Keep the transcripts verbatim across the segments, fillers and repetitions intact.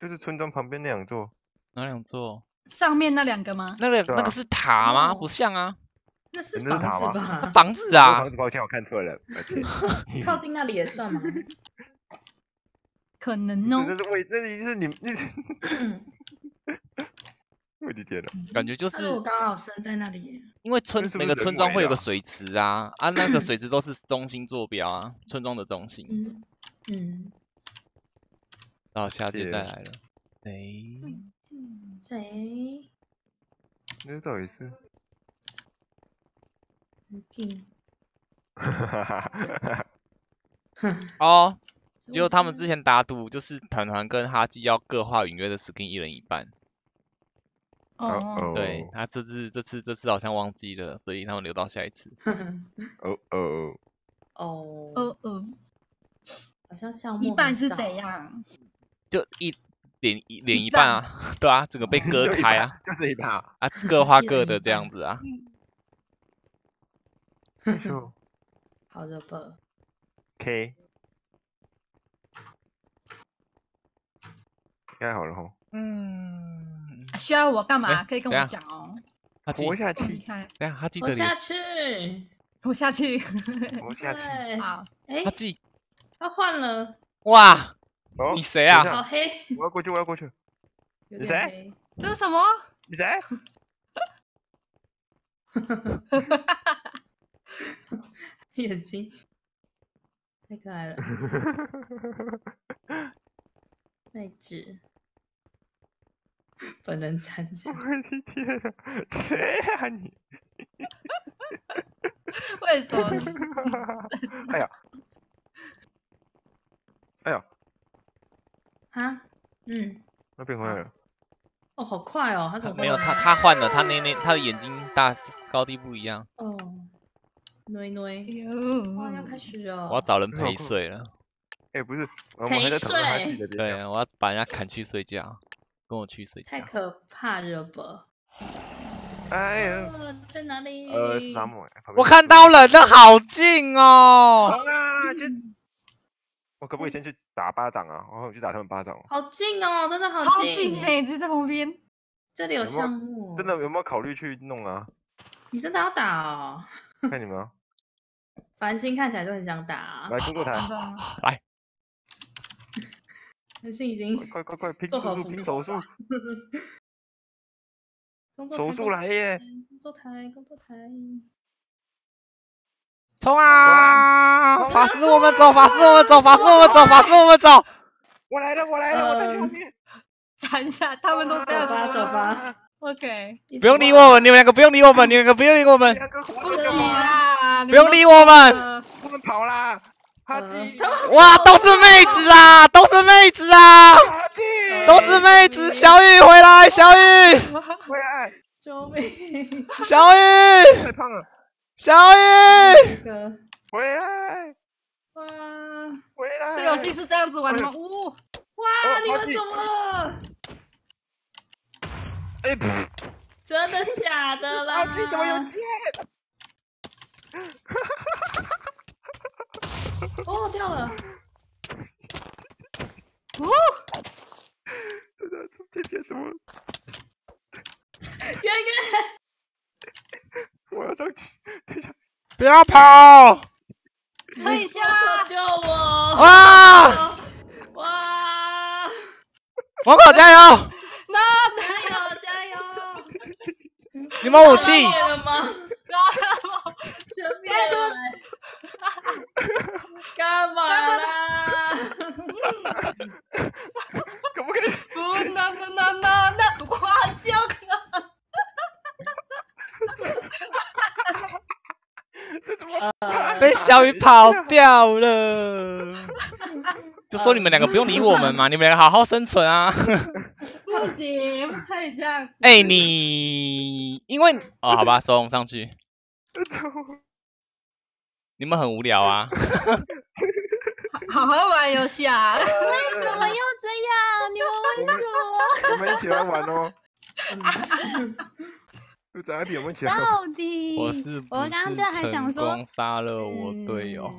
就是村庄旁边那两座。哪两座？上面那两个吗？那个、啊、那个是塔吗？不像啊。那是房子吧？房子啊！房子，抱歉，我看错了。靠近那里也算吗？可能哦。那是位，那是你你。我的天哪！感觉就是我刚好生在那里。因为村每个村庄会有个水池啊，啊，那个水池都是中心坐标啊，村庄的中心。嗯嗯。然后下届再来了。谁？谁？那到底是？ 哦，就他们之前打赌，就是团团跟哈基要各画允约的 skin 一人一半。哦，对，他这次这次这次好像忘记了，所以他们留到下一次。哦哦哦哦哦，好像项目一半是怎样？就一脸一脸一半啊，对啊，整个被割开啊，就是一半啊，各画各的这样子啊。 好的吧。K， 应该好了吼。嗯。需要我干嘛？可以跟我讲哦。活下去。等下，他记得你。活下去。活下去。活下去。好。哎，他记。他换了。哇！你谁啊？好黑。我要过去，我要过去。你谁？这是什么？你谁？哈哈哈！ 眼睛太可爱了，那只本人参加。我的天啊，谁啊你？为什么？哎呀，哎呀，啊，嗯，那变回来了。哦，好快哦，他怎么没有他？他换了，他那那他的眼睛大高低不一样。哦。 noinoi， 哇，要开始哦！我要找人陪睡了。哎，不是，我们还在讨论他自己的。对，我要把人家砍去睡觉，跟我去睡觉。太可怕了吧！哎呀，在哪里？呃，沙漠。我看到了，这好近哦！好啦，先，我可不可以先去打巴掌啊？然后我去打他们巴掌。好近哦，真的好近。超近哎，就在旁边。这里有项目。真的有没有考虑去弄啊？你真的要打哦？看你们啊。 繁星看起来就很想打、啊，来工作台，来，繁星已经快快快拼手速拼手速，手速来耶！工作台工作台，冲啊！法师我们走，法师我们走，法师我们走，法师我们走！我来了我来了，我在你后面。站一下，他们都这样走吧走吧。 OK， 不用理我们，你们两个不用理我们，你们两个不用理我们，不行啦，不用理我们，我们跑啦！哈基，哇，都是妹子啊，都是妹子啊，哈基，都是妹子，小雨回来，小雨，回来，救命，小雨，太胖了，小雨，回来，哇，回来，这游戏是这样子玩的吗？呜，哇，你们怎么了？ 欸、真的假的啦？哈基怎么有剑？哦，掉了！哦，真的，这剑怎么？圆圆，我要上去，等一下，不要跑！吹一下，救我！哇哇！王宝加油！ No， 加油加油！你们武器灭了吗？全灭了！干嘛啦？可不可以？不能不能不能！花椒哥，这怎么被小雨跑掉了？就说你们两个不用理我们嘛，你们两个好好生存啊！ 不行，不可以这样。哎、欸，你因为哦，好吧，手龙上去。你们很无聊啊！好好玩游戏啊！为什么又这样？你们为什么？我们一起来玩哦！就在那边，我们一起来玩。到底我是不是成功杀了我队友？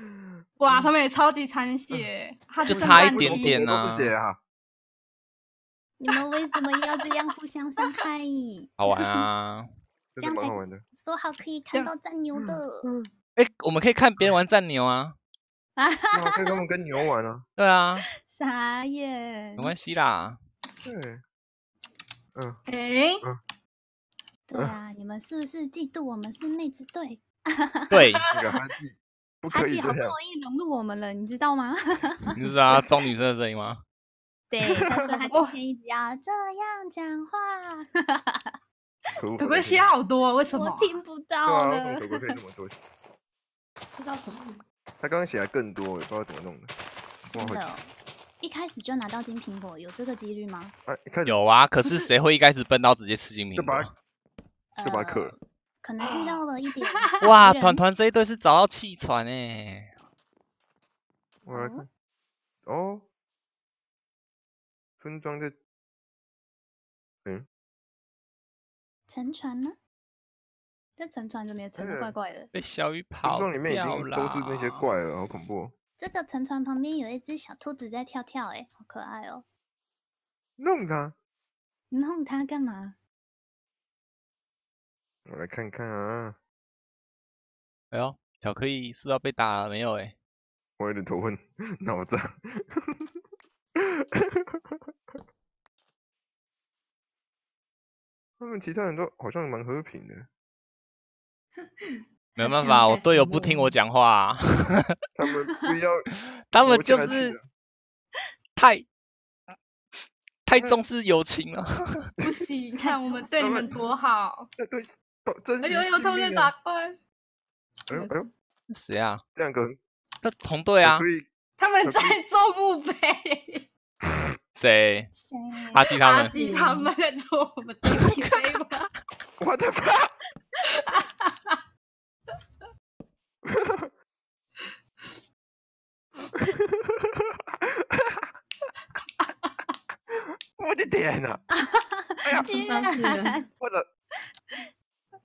嗯、哇，他们也超级残血，就差一点点啊！你们为什么要这样互相伤害？好玩啊，这样才说好可以看到战牛的。哎，我们可以看别人玩战牛啊。啊哈，可以跟我们跟牛玩啊。对啊。傻眼。没关系啦。对。嗯。哎。嗯。对啊，你们是不是嫉妒我们是妹子队？对。哈吉好不容易融入我们了，你知道吗？你知道装女生的声音吗？对，他说他今天一直要这样讲话。可不可以写好多？为什么？我听不到了。可不可以那么多？不知道什么。他刚刚写的更多，我也不知道怎么弄的。真的，一开始就拿到金苹果，有这个几率吗？有啊，可是谁会一开始笨到直接吃金苹果？就把克了。可能遇到了一点。哇，团团这一队是找到气喘哎！我来看，哦，村庄在，嗯，沉船呢？但沉船怎么也沉得怪怪的？被小雨跑掉了。村庄里面已经都是那些怪了，好恐怖！这个沉船旁边有一只小兔子在跳跳，哎，好可爱哦！弄它？弄它干嘛？ 我来看看啊！哎呦，巧克力是要被打了没有、欸？哎，我有点头昏脑胀。他们其他人都好像蛮和平的。没办法，我队友不听我讲话、啊。他们不要，他们就是太。 太重视友情了，不行！看我们对你们多好。对，真是。哎呦，有同队打怪。哎呦哎呦，谁啊？两个，他同队啊。他们在做墓碑。谁？谁？阿基他们。阿基他们在做我们的墓碑吗？我的妈！哈哈哈！哈哈！我的天哪！哎呀，居然！我的，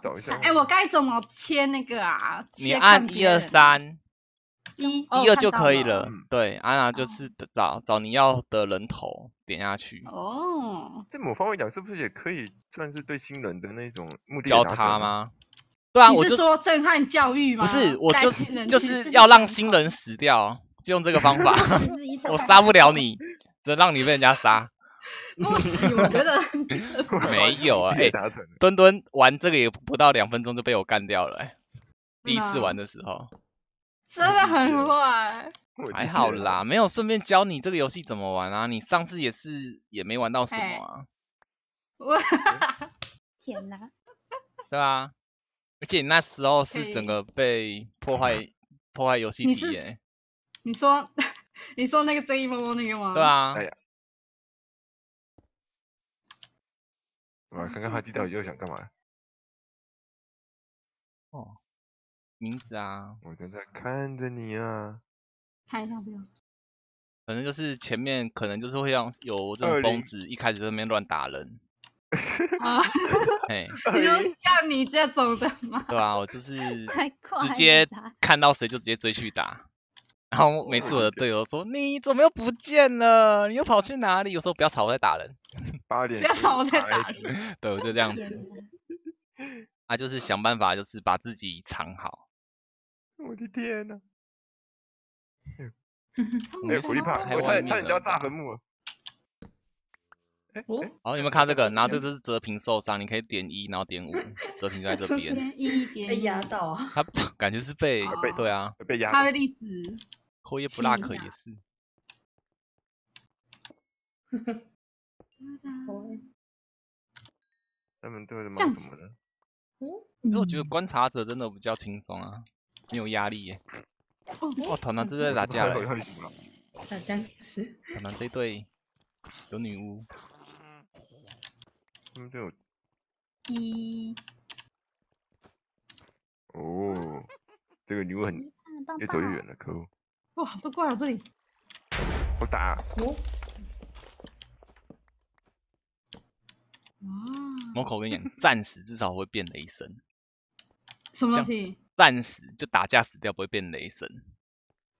找一下，哎，我该怎么切那个啊？你按一二三，一一二就可以了。对，安娜就是找找你要的人头，点下去。哦，在某方面讲，是不是也可以算是对新人的那种目的？教他吗？对啊，我是说震撼教育吗？不是，我就就是要让新人死掉。 就用这个方法，我杀不了你，只能让你被人家杀。不行，我觉得没有啊。哎，墩墩玩这个也不到两分钟就被我干掉了。第一次玩的时候，真的很坏。还好啦，没有顺便教你这个游戏怎么玩啊。你上次也是也没玩到什么啊。哇！天哪！对啊，而且你那时候是整个被破坏破坏游戏体验。 你说，你说那个正义摸摸那个吗？对啊。哎呀，我看看哈基到底又想干嘛？哦，名字啊，我正在看着你啊。看一下不用。反正就是前面可能就是会让有这种疯子一开始在那边乱打人。啊！哎，你就像你这种的吗？对啊，我就是直接看到谁就直接追去打。 然后每次我的队友说：“你怎么又不见了？你又跑去哪里？”有时候不要吵，我在打人。八点。不要吵，我在打人。对，我就这样子。啊，就是想办法，就是把自己藏好。我的天哪！哎，火力怕，我差点差点就要炸坟墓了。哎，好，你们看这个，然后这个是折屏受伤，你可以点一，然后点五，折屏在这边。一点被压到啊！他感觉是被对啊，被压。他被历史。 口也不辣，可也是。他们对着忙什么呢？可是我觉得观察者真的比较轻松啊，没有压力耶。哦，团团这在打架了。打僵尸。团团这队有女巫。他们都有。一。哦，这个女巫很越走越远了，可恶！哇，都挂到这里。好打。哦。哇。猫口，我跟你讲，战死至少会变雷神。什么东西？战死就打架死掉不会变雷神。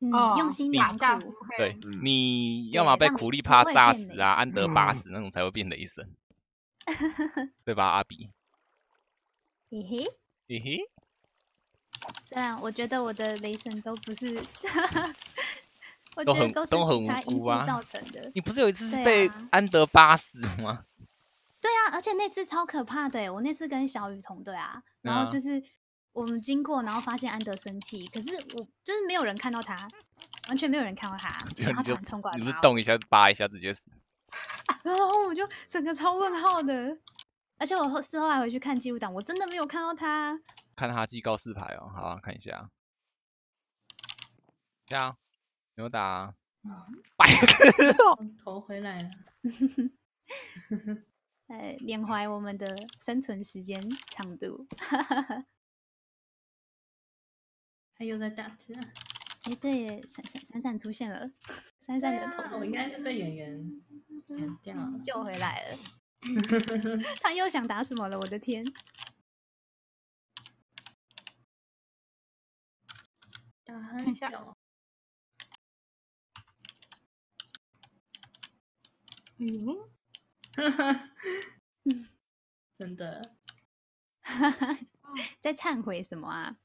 嗯，用心良苦。对，你要么被苦力怕炸死啊，安德拔死那种才会变雷神，对吧？阿比。嘿嘿，嘿嘿。虽然我觉得我的雷神都不是，我觉得都是其他因素造成的。你不是有一次是被安德拔死吗？对啊，而且那次超可怕的，我那次跟小雨同队啊，然后就是。 我们经过，然后发现安德生气，可是我就是没有人看到他，完全没有人看到他，然后突然冲过来，你不是动一下扒一下直接死，然后我就整个超问号的，而且我事后还回去看记录档，我真的没有看到他。看哈基告示牌哦，好看一下，这样有打，白痴哦，头回来了，呃，缅怀我们的生存时间长度。他又在打字，哎，对，闪闪闪闪出现了，闪闪的头，我应该是被圆圆剪掉了，救回来了。他又想打什么了？我的天！打很久。嗯，哈哈，真的，哈哈，在忏悔什么啊？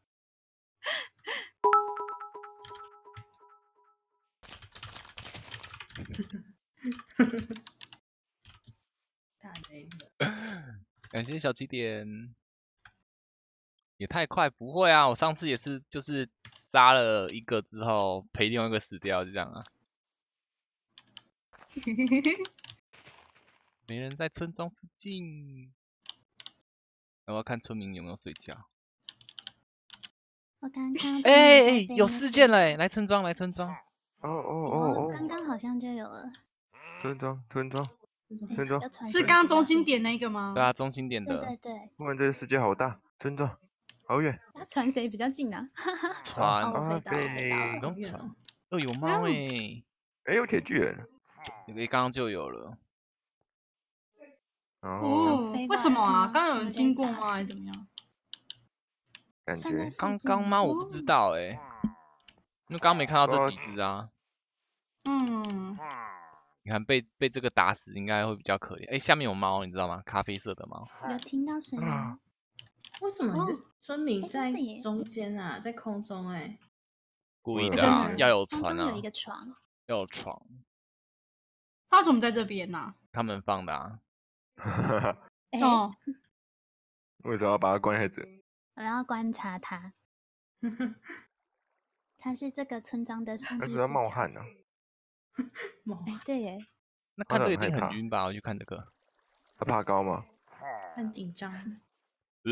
大雷感谢小起点，也太快，不会啊，我上次也是就是杀了一个之后陪另外一个死掉，就这样啊。没人在村庄附近，我要看村民有没有睡觉。 我刚刚哎哎有事件了哎，来村庄来村庄。哦哦哦哦，刚刚好像就有了。村庄村庄村庄是刚刚中心点那个吗？对啊，中心点的。对对对。突然这个世界好大，村庄好远。那船谁比较近啊？船啊，对，刚船。哦，有猫哎！哎，有铁巨人。因为刚刚就有了。哦，为什么啊？刚刚有人经过吗？还是怎么样？ 感觉刚刚吗？我不知道哎、欸，因为刚刚没看到这几只啊。嗯，你看被被这个打死应该会比较可怜。哎、欸，下面有猫，你知道吗？咖啡色的猫。有听到声音？啊、为什么是村民在中间啊？在空中哎、欸。故意的、啊，要有船啊。有一个床。要有床。他怎么在这边呢、啊？他们放的啊。哦。为什么要把它关在这？ 我要观察他，他是这个村庄的上帝视角。冒汗呢、啊？冒汗、欸。对耶。那看这个一定很晕吧？我去看这个。他怕高吗？很紧张。呃，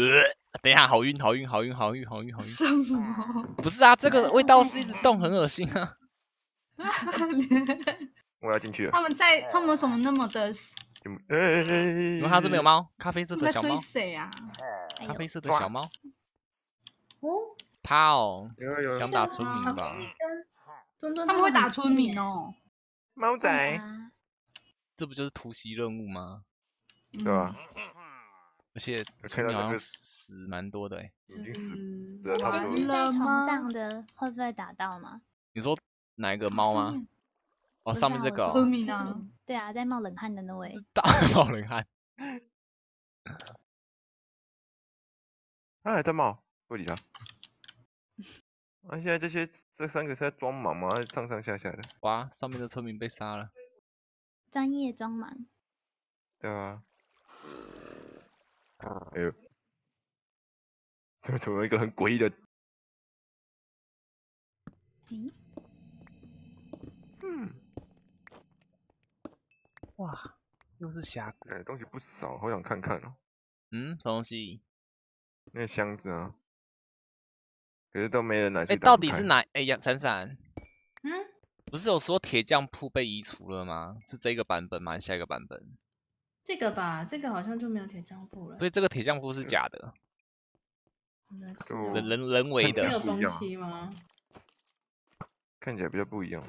等一下，好晕，好晕，好晕，好晕，好晕，好晕。什么？不是啊，这个味道是一直动，很恶心啊。我要进去了。他们在，他们为什么那么的？ 哎哎哎！因为它这边有猫，咖啡色的小猫。谁啊？咖啡色的小猫。哦。它哦，想打村民吧？他们会打村民哦。猫仔。这不就是突袭任务吗？对吧？而且村民好像死蛮多的哎。已经死了，差不多了。在床上的会不会打到吗？你说哪一个猫吗？ 哦，上面这个村民啊，对啊，在冒冷汗的那位，大冒冷汗，他还在冒，不理他。啊，现在这些这三个是在装忙吗？上上下下的。哇，上面的村民被杀了。专业装忙。对啊。哎呦，这怎么有一个很诡异的？嗯。嗯。 哇，又是峡谷，哎、欸，东西不少，好想看看哦。嗯，什么东西？那个箱子啊，可是都没人来去打开。哎、欸，到底是哪？哎、欸，闪闪。嗯？不是有说铁匠铺被移除了吗？是这个版本吗？还是下一个版本？这个吧，这个好像就没有铁匠铺了。所以这个铁匠铺是假的，嗯、人人人为的。没有东西吗？看起来比较不一样。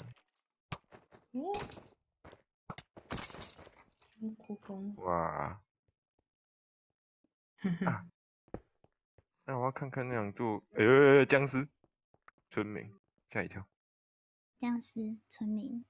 哦，故宫。哇。啊 那我要看看那两座，哎、欸欸欸，僵尸村民，吓一跳。僵尸村民，